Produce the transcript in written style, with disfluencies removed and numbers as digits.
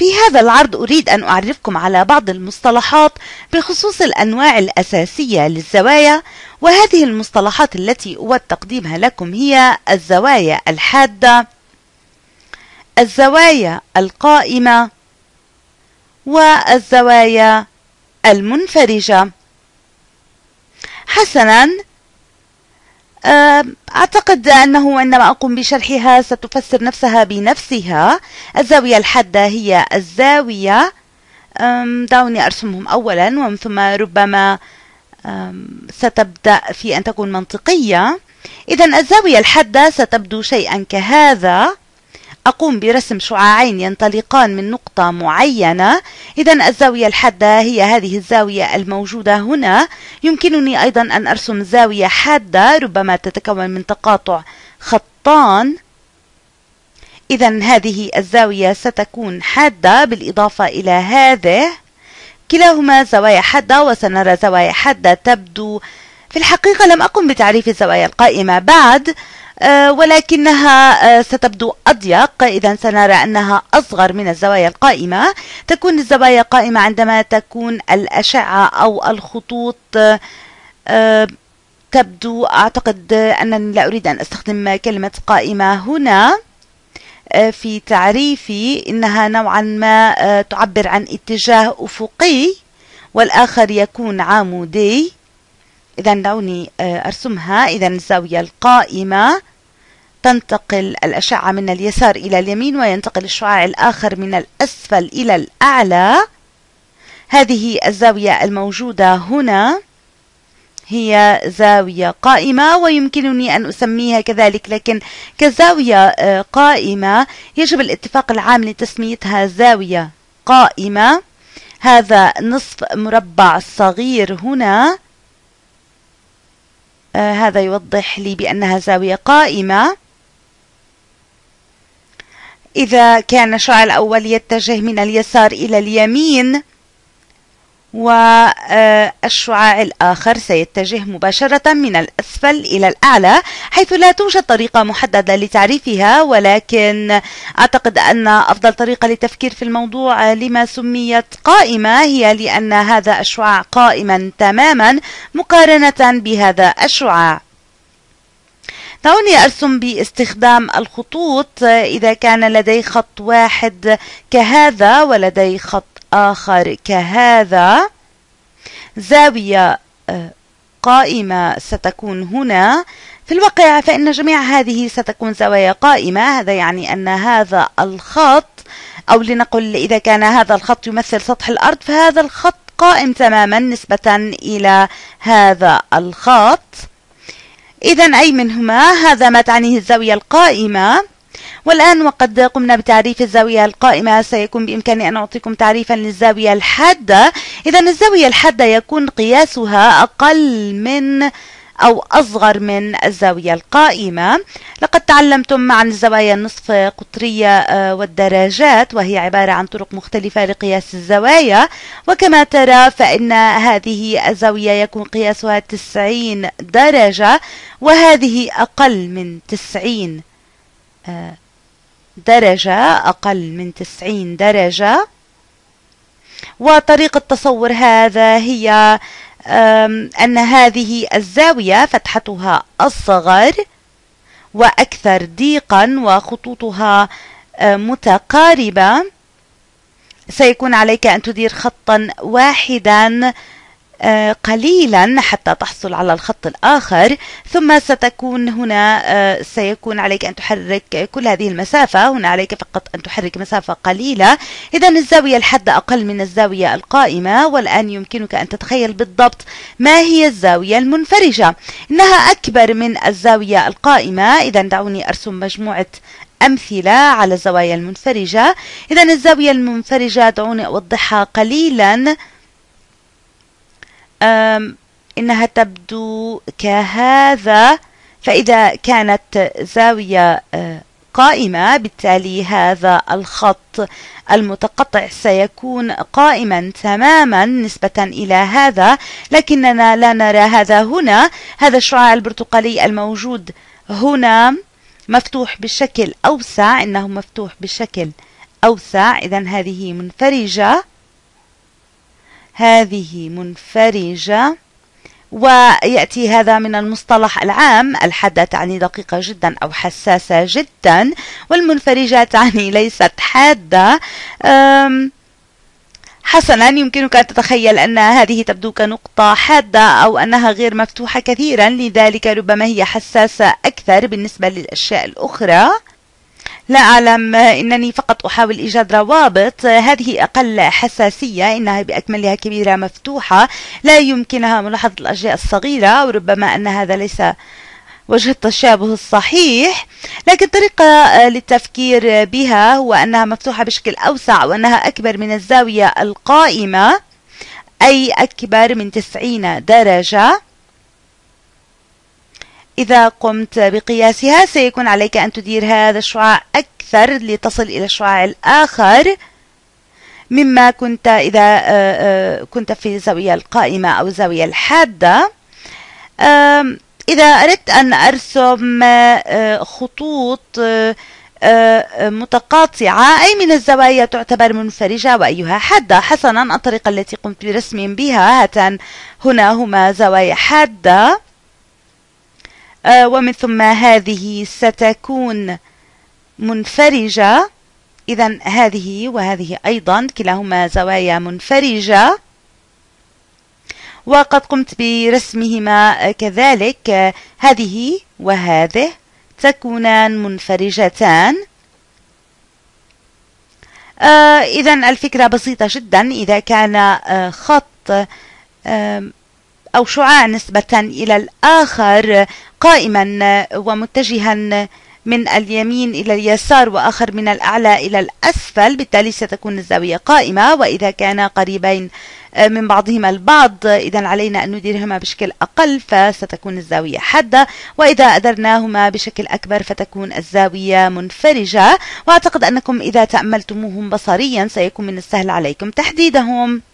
في هذا العرض أريد أن أعرفكم على بعض المصطلحات بخصوص الأنواع الأساسية للزوايا، وهذه المصطلحات التي أود تقديمها لكم هي الزوايا الحادة، الزوايا القائمة، والزوايا المنفرجة. حسناً، أعتقد أنه عندما أقوم بشرحها ستفسر نفسها بنفسها. الزاوية الحادة هي الزاوية، دعوني أرسمهم أولا ومن ثم ربما ستبدأ في أن تكون منطقية. إذن الزاوية الحادة ستبدو شيئا كهذا، أقوم برسم شعاعين ينطلقان من نقطة معينة. إذن الزاوية الحادة هي هذه الزاوية الموجودة هنا. يمكنني أيضا أن أرسم زاوية حادة ربما تتكون من تقاطع خطان. إذن هذه الزاوية ستكون حادة بالإضافة إلى هذه، كلاهما زوايا حادة، وسنرى زوايا حادة تبدو. في الحقيقة لم أقم بتعريف الزوايا القائمة بعد، ولكنها ستبدو أضيق، إذا سنرى أنها أصغر من الزوايا القائمة. تكون الزوايا قائمة عندما تكون الأشعة أو الخطوط تبدو، أعتقد أنني لا أريد أن أستخدم كلمة قائمة هنا في تعريفي، إنها نوعا ما تعبر عن اتجاه أفقي والآخر يكون عمودي. إذا دعوني أرسمها. إذا الزاوية القائمة تنتقل الأشعة من اليسار إلى اليمين، وينتقل الشعاع الآخر من الأسفل إلى الأعلى. هذه الزاوية الموجودة هنا هي زاوية قائمة، ويمكنني أن أسميها كذلك، لكن كزاوية قائمة يجب الاتفاق العام لتسميتها زاوية قائمة. هذا نصف مربع صغير هنا، هذا يوضح لي بأنها زاوية قائمة. إذا كان الشعاع الأول يتجه من اليسار إلى اليمين، والشعاع الآخر سيتجه مباشرة من الأسفل إلى الأعلى، حيث لا توجد طريقة محددة لتعريفها، ولكن أعتقد أن أفضل طريقة للتفكير في الموضوع لما سميت قائمة هي لأن هذا الشعاع قائما تماما مقارنة بهذا الشعاع. دعوني أرسم باستخدام الخطوط. إذا كان لدي خط واحد كهذا ولدي خط آخر كهذا، زاوية قائمة ستكون هنا. في الواقع فإن جميع هذه ستكون زوايا قائمة. هذا يعني أن هذا الخط، أو لنقل إذا كان هذا الخط يمثل سطح الأرض، فهذا الخط قائم تماما نسبة إلى هذا الخط. إذن أي منهما؟ هذا ما تعنيه الزاوية القائمة. والآن وقد قمنا بتعريف الزاوية القائمة، سيكون بإمكاني أن أعطيكم تعريفا للزاوية الحادة. إذن الزاوية الحادة يكون قياسها أقل من أو أصغر من الزاوية القائمة. لقد تعلمتم عن الزوايا النصف قطرية والدرجات، وهي عبارة عن طرق مختلفة لقياس الزوايا. وكما ترى فإن هذه الزاوية يكون قياسها 90 درجة، وهذه أقل من 90 درجة، أقل من 90 درجة. وطريقة تصور هذا هي أن هذه الزاوية فتحتها أصغر وأكثر ضيقا وخطوطها متقاربة. سيكون عليك أن تدير خطا واحدا قليلا حتى تحصل على الخط الآخر، ثم ستكون هنا. سيكون عليك أن تحرك كل هذه المسافة، هنا عليك فقط أن تحرك مسافة قليلة. إذن الزاوية الحادة أقل من الزاوية القائمة. والآن يمكنك أن تتخيل بالضبط ما هي الزاوية المنفرجة. إنها أكبر من الزاوية القائمة. إذن دعوني أرسم مجموعة أمثلة على الزوايا المنفرجة. إذن الزاوية المنفرجة، دعوني أوضحها قليلا، إنها تبدو كهذا. فإذا كانت زاوية قائمة، بالتالي هذا الخط المتقطع سيكون قائما تماما نسبة إلى هذا، لكننا لا نرى هذا هنا. هذا الشعاع البرتقالي الموجود هنا مفتوح بشكل أوسع، إنه مفتوح بشكل أوسع. إذن هذه منفرجة، هذه منفرجة. ويأتي هذا من المصطلح العام. الحادة تعني دقيقة جدا أو حساسة جدا، والمنفرجة تعني ليست حادة. حسنا، يمكنك أن تتخيل أن هذه تبدو كنقطة حادة أو أنها غير مفتوحة كثيرا، لذلك ربما هي حساسة أكثر بالنسبة للأشياء الأخرى. لا أعلم، إنني فقط أحاول إيجاد روابط. هذه أقل حساسية، إنها بأكملها كبيرة مفتوحة، لا يمكنها ملاحظة الأشياء الصغيرة، وربما أن هذا ليس وجه التشابه الصحيح. لكن طريقة للتفكير بها هو أنها مفتوحة بشكل أوسع، وأنها أكبر من الزاوية القائمة، أي أكبر من 90 درجة. إذا قمت بقياسها سيكون عليك أن تدير هذا الشعاع أكثر لتصل إلى الشعاع الآخر مما كنت إذا كنت في الزاوية القائمة أو الزاوية الحادة. إذا أردت أن أرسم خطوط متقاطعة، أي من الزوايا تعتبر منفرجة وأيها حادة. حسنا، الطريقة التي قمت برسم بها هاتان، هنا هما زوايا حادة، ومن ثم هذه ستكون منفرجة. إذن هذه وهذه أيضا كلاهما زوايا منفرجة، وقد قمت برسمهما كذلك. هذه وهذه تكونان منفرجتان. إذن الفكرة بسيطة جدا. إذا كان خط أو شعاع نسبة إلى الآخر قائما ومتجها من اليمين إلى اليسار وآخر من الأعلى إلى الأسفل، بالتالي ستكون الزاوية قائمة. وإذا كانا قريبين من بعضهما البعض، إذن علينا أن نديرهما بشكل أقل فستكون الزاوية حادة، وإذا أدرناهما بشكل أكبر فتكون الزاوية منفرجة. وأعتقد أنكم إذا تأملتموهم بصريا سيكون من السهل عليكم تحديدهم.